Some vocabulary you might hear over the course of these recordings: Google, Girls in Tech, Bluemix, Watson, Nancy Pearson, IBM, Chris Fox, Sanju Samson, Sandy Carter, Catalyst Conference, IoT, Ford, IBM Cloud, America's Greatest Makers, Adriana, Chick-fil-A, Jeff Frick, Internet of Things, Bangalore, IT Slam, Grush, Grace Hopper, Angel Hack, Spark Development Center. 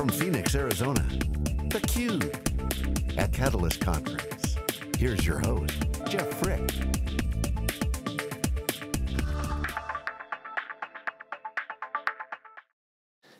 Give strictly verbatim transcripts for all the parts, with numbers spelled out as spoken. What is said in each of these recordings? from Phoenix, Arizona, theCUBE at Catalyst Conference. Here's your host, Jeff Frick.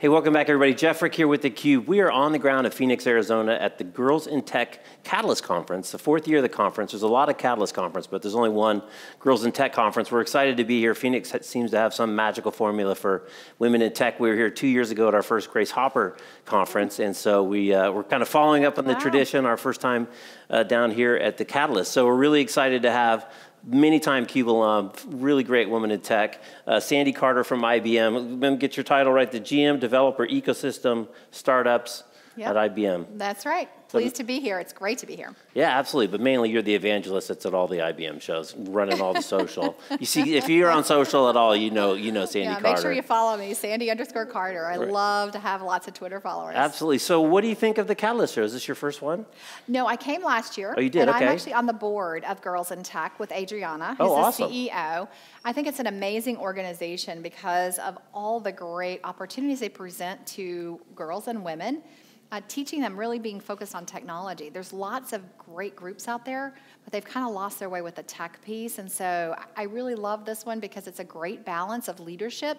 Hey, welcome back everybody. Jeff Frick here with theCUBE. We are on the ground of Phoenix, Arizona at the Girls in Tech Catalyst Conference, the fourth year of the conference. There's a lot of Catalyst Conference, but there's only one Girls in Tech Conference. We're excited to be here. Phoenix seems to have some magical formula for women in tech. We were here two years ago at our first Grace Hopper Conference, and so we, uh, we're kind of following up on the wow. tradition, our first time uh, down here at the Catalyst. So we're really excited to have many-time CUBE alum, really great woman in tech. Uh, Sandy Carter from I B M. Get your title right, the G M Developer Ecosystem Startups yep. at I B M. That's right. Pleased to be here. It's great to be here. Yeah, absolutely. But mainly you're the evangelist that's at all the I B M shows, running all the social. You see, if you're on social at all, you know you know Sandy yeah, Carter. Make sure you follow me, Sandy underscore Carter. I right. love to have lots of Twitter followers. Absolutely. So what do you think of the Catalyst show? Is this your first one? No, I came last year. Oh, you did? And okay. I'm actually on the board of Girls in Tech with Adriana, who's oh, awesome. the C E O. I think it's an amazing organization because of all the great opportunities they present to girls and women. Uh, teaching them really being focused on technology. There's lots of great groups out there, but they've kind of lost their way with the tech piece. And so I really love this one because it's a great balance of leadership,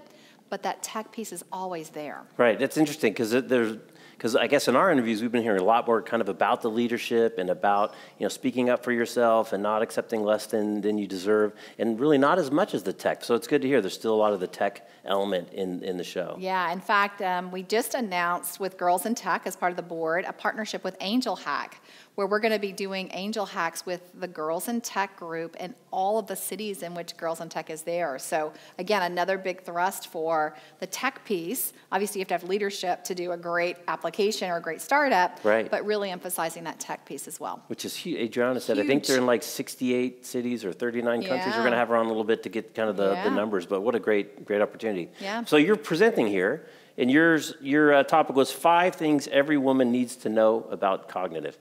but that tech piece is always there. Right, that's interesting because there's because I guess in our interviews, we've been hearing a lot more kind of about the leadership and about, you know, speaking up for yourself and not accepting less than, than you deserve, and really not as much as the tech. So it's good to hear there's still a lot of the tech element in, in the show. Yeah, in fact, um, we just announced with Girls in Tech as part of the board a partnership with Angel Hack, where we're going to be doing Angel Hacks with the Girls in Tech group and all of the cities in which Girls in Tech is there. So again, another big thrust for the tech piece. Obviously, you have to have leadership to do a great application or a great startup, right. but really emphasizing that tech piece as well. Which is huge. Adriana said, huge. I think they're in like sixty-eight cities or thirty-nine yeah. countries. We're going to have her on a little bit to get kind of the, yeah. the numbers, but what a great, great opportunity. Yeah. So you're presenting here. And yours, your uh, topic was five things every woman needs to know about cognitive.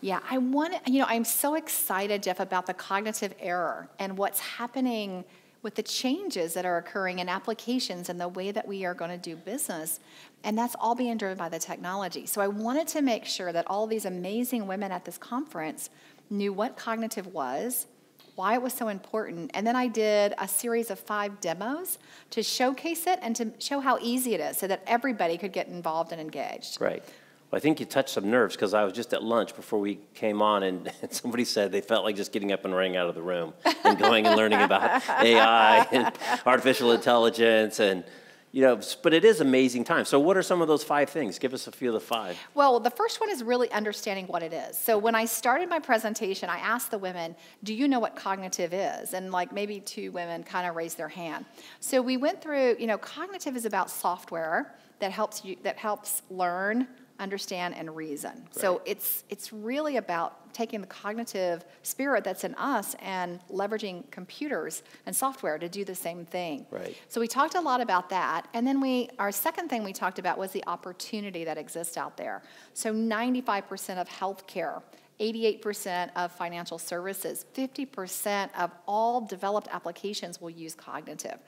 Yeah, I want you know, I'm so excited, Jeff, about the cognitive error and what's happening with the changes that are occurring in applications and the way that we are going to do business. And that's all being driven by the technology. So I wanted to make sure that all these amazing women at this conference knew what cognitive was, why it was so important, and then I did a series of five demos to showcase it and to show how easy it is so that everybody could get involved and engaged. Right. Well, I think you touched some nerves because I was just at lunch before we came on and, and somebody said they felt like just getting up and running out of the room and going and learning about A I and artificial intelligence and you know, but it is amazing time. So what are some of those five things? Give us a few of the five. Well, the first one is really understanding what it is. So when I started my presentation, I asked the women, do you know what cognitive is? And like maybe two women kind of raised their hand. So we went through, you know, cognitive is about software that helps you, that helps learn, understand, and reason. Right. So it's, it's really about taking the cognitive spirit that's in us and leveraging computers and software to do the same thing. Right. So we talked a lot about that. And then we, our second thing we talked about was the opportunity that exists out there. So ninety-five percent of healthcare, eighty-eight percent of financial services, fifty percent of all developed applications will use cognitive.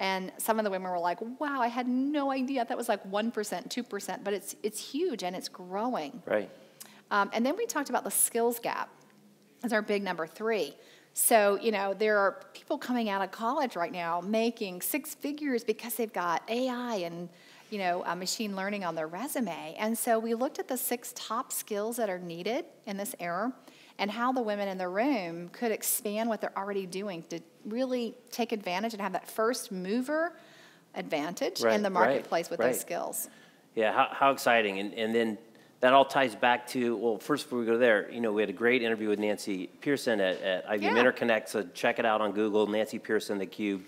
And some of the women were like, wow, I had no idea. That was like one percent, two percent, but it's, it's huge and it's growing. Right. Um, and then we talked about the skills gap as our big number three. So, you know, there are people coming out of college right now making six figures because they've got A I and, you know, uh, machine learning on their resume. And so we looked at the six top skills that are needed in this era and how the women in the room could expand what they're already doing to really take advantage and have that first mover advantage right, in the marketplace right, with right. those skills. Yeah, how, how exciting. And, and then that all ties back to, well, first before we go there, you know, we had a great interview with Nancy Pearson at, at I B M yeah. Interconnect, so check it out on Google, Nancy Pearson, theCUBE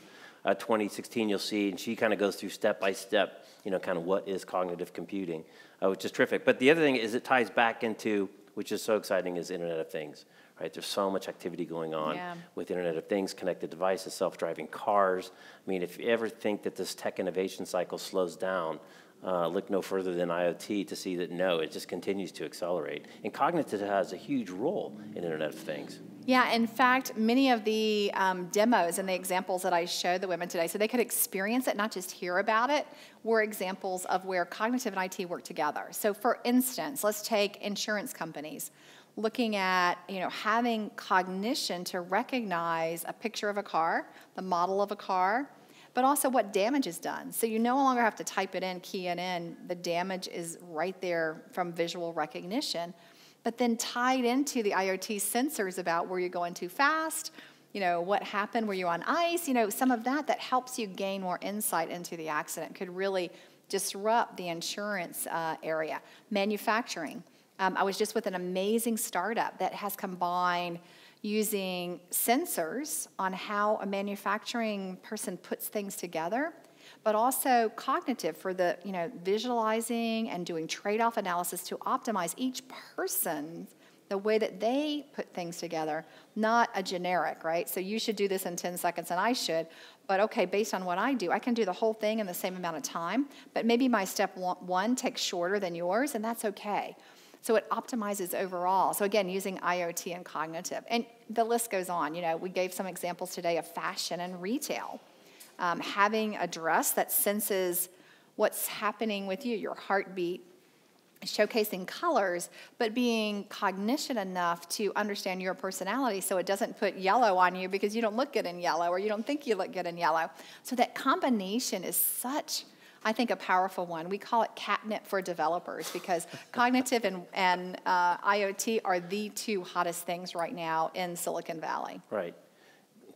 uh, twenty sixteen, you'll see, and she kind of goes through step by step, you know, kind of what is cognitive computing, uh, which is terrific. But the other thing is it ties back into, which is so exciting, is Internet of Things, right? There's so much activity going on yeah. with Internet of Things, connected devices, self-driving cars. I mean, if you ever think that this tech innovation cycle slows down, Uh, look no further than IoT to see that, no, it just continues to accelerate. And cognitive has a huge role in Internet of Things. Yeah, in fact, many of the um, demos and the examples that I showed the women today, so they could experience it, not just hear about it, were examples of where cognitive and I T work together. So for instance, let's take insurance companies, looking at, you know, having cognition to recognize a picture of a car, the model of a car, but also what damage is done. So you no longer have to type it in, key it in. The damage is right there from visual recognition. But then tied into the IoT sensors about were you going too fast, you know, what happened, were you on ice, you know, some of that that helps you gain more insight into the accident could really disrupt the insurance uh, area. Manufacturing. Um, I was just with an amazing startup that has combined using sensors on how a manufacturing person puts things together, but also cognitive for the, you know, visualizing and doing trade-off analysis to optimize each person the way that they put things together, not a generic, right? So you should do this in ten seconds and I should, but okay, based on what I do, I can do the whole thing in the same amount of time, but maybe my step one takes shorter than yours, and that's okay. So it optimizes overall. So again, using IoT and cognitive. And the list goes on. You know, we gave some examples today of fashion and retail. Um, having a dress that senses what's happening with you, your heartbeat, showcasing colors, but being cognizant enough to understand your personality so it doesn't put yellow on you because you don't look good in yellow or you don't think you look good in yellow. So that combination is such, I think, a powerful one. We call it catnip for developers because cognitive and, and uh, IoT are the two hottest things right now in Silicon Valley. Right.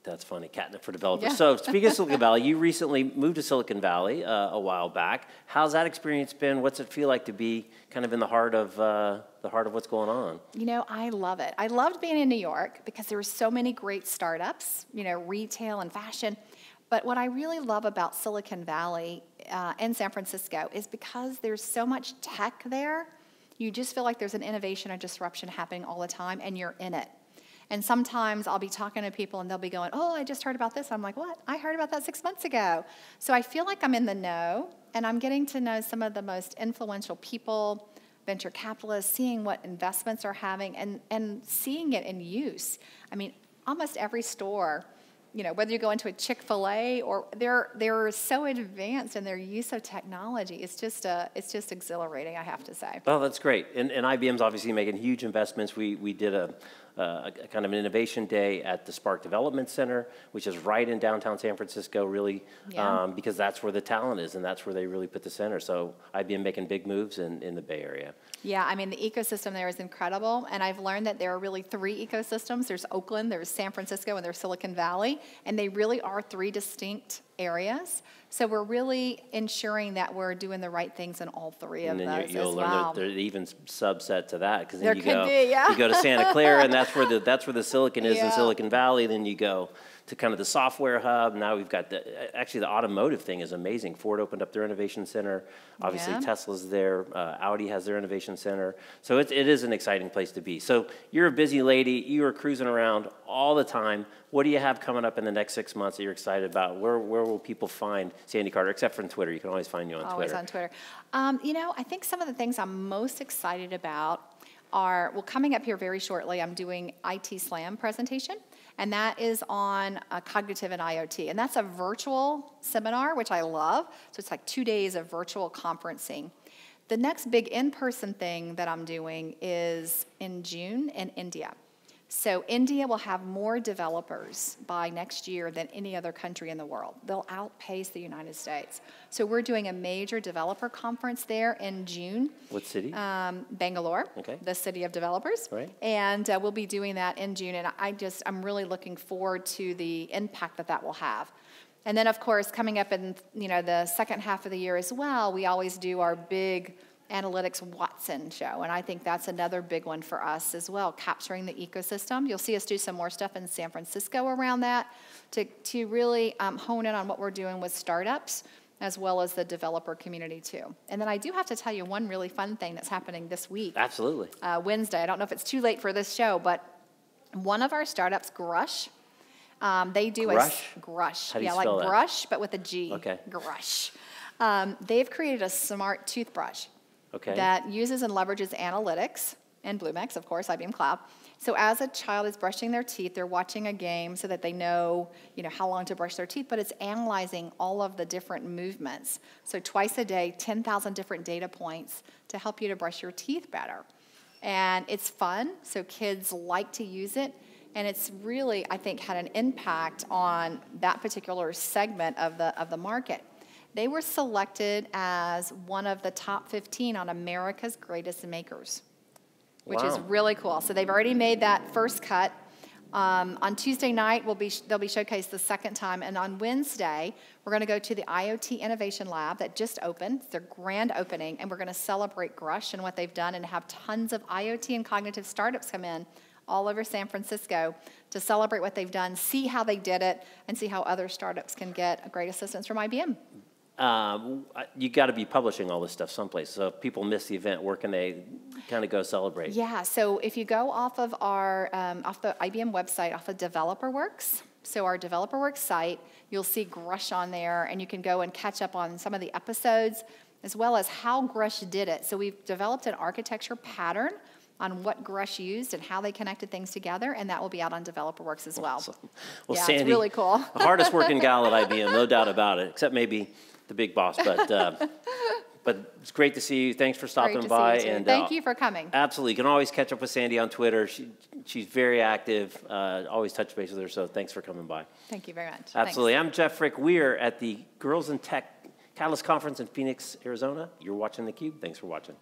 That's funny, catnip for developers. Yeah. So speaking of Silicon Valley, you recently moved to Silicon Valley uh, a while back. How's that experience been? What's it feel like to be kind of in the heart of uh, the heart of what's going on? You know, I love it. I loved being in New York because there were so many great startups, you know, retail and fashion. But what I really love about Silicon Valley uh, and San Francisco is because there's so much tech there, you just feel like there's an innovation or disruption happening all the time, and you're in it. And sometimes I'll be talking to people, and they'll be going, oh, I just heard about this. I'm like, what? I heard about that six months ago. So I feel like I'm in the know, and I'm getting to know some of the most influential people, venture capitalists, seeing what investments are having, and, and seeing it in use. I mean, almost every store, you know, whether you go into a Chick-fil-A or they're they're so advanced in their use of technology, it's just a it's just exhilarating, I have to say. Well, that's great, and and I B M's obviously making huge investments. We we did a, a, a kind of an innovation day at the Spark Development Center, which is right in downtown San Francisco, really, yeah. um, because that's where the talent is, and that's where they really put the center. So I B M making big moves in in the Bay Area. Yeah, I mean the ecosystem there is incredible, and I've learned that there are really three ecosystems. There's Oakland, there's San Francisco, and there's Silicon Valley. And they really are three distinct areas. So we're really ensuring that we're doing the right things in all three and of then those you'll as learn well. There's even subset to that because then there you could go, be, yeah. you go to Santa Clara, and that's where the that's where the silicon is yeah. in Silicon Valley. Then you go to kind of the software hub. Now we've got the actually the automotive thing is amazing. Ford opened up their innovation center. Obviously yeah. Tesla's there. Uh, Audi has their innovation center. So it, it is an exciting place to be. So you're a busy lady. You are cruising around all the time. What do you have coming up in the next six months that you're excited about? Where where will people find Sandy Carter? Except for on Twitter, you can always find you on always Twitter. Always on Twitter. Um, you know, I think some of the things I'm most excited about are, well, coming up here very shortly, I'm doing I T Slam presentation. And that is on uh, cognitive and IoT. And that's a virtual seminar, which I love. So it's like two days of virtual conferencing. The next big in-person thing that I'm doing is in June in India. So India will have more developers by next year than any other country in the world. They'll outpace the United States. So we're doing a major developer conference there in June. What city? Um, Bangalore, okay. The city of developers. Right. And uh, we'll be doing that in June. And I just, I'm really looking forward to the impact that that will have. And then, of course, coming up in, you know, the second half of the year as well, we always do our big Analytics Watson show, and I think that's another big one for us as well, capturing the ecosystem. You'll see us do some more stuff in San Francisco around that to, to really um, hone in on what we're doing with startups as well as the developer community too. And then I do have to tell you one really fun thing that's happening this week. Absolutely. Uh, Wednesday. I don't know if it's too late for this show, but one of our startups, Grush, um, they do Grush? a... Grush? Grush. Yeah, like Brush, that? But with a G. Okay. Grush. Um, they've created a smart toothbrush okay. that uses and leverages analytics and Bluemix, of course, I B M Cloud. So as a child is brushing their teeth, they're watching a game so that they know, you know, how long to brush their teeth, but it's analyzing all of the different movements. So twice a day, ten thousand different data points to help you to brush your teeth better. And it's fun, so kids like to use it. And it's really, I think, had an impact on that particular segment of the, of the market. They were selected as one of the top fifteen on America's Greatest Makers. Which wow. is really cool. So they've already made that first cut. Um, on Tuesday night, we'll be sh they'll be showcased the second time. And on Wednesday, we're going to go to the I O T Innovation Lab that just opened. It's their grand opening. And we're going to celebrate Grush and what they've done and have tons of I O T and cognitive startups come in all over San Francisco to celebrate what they've done, see how they did it, and see how other startups can get a great assistance from I B M. Um, you got to be publishing all this stuff someplace. So if people miss the event, where can they kind of go celebrate? Yeah, so if you go off of our, um, off the I B M website, off of Developer Works, so our Developer Works site, you'll see Grush on there, and you can go and catch up on some of the episodes, as well as how Grush did it. So we've developed an architecture pattern on what Grush used and how they connected things together, and that will be out on Developer Works as well. Awesome. Well, yeah, Sandy, it's really cool. The hardest working gal at I B M, no doubt about it, except maybe the big boss, but uh, but it's great to see you. Thanks for stopping by, and thank uh, you for coming. Absolutely, you can always catch up with Sandy on Twitter. She she's very active. Uh, always touch base with her. So thanks for coming by. Thank you very much. Absolutely, thanks. I'm Jeff Frick. We're at the Girls in Tech Catalyst Conference in Phoenix, Arizona. You're watching theCUBE. Thanks for watching.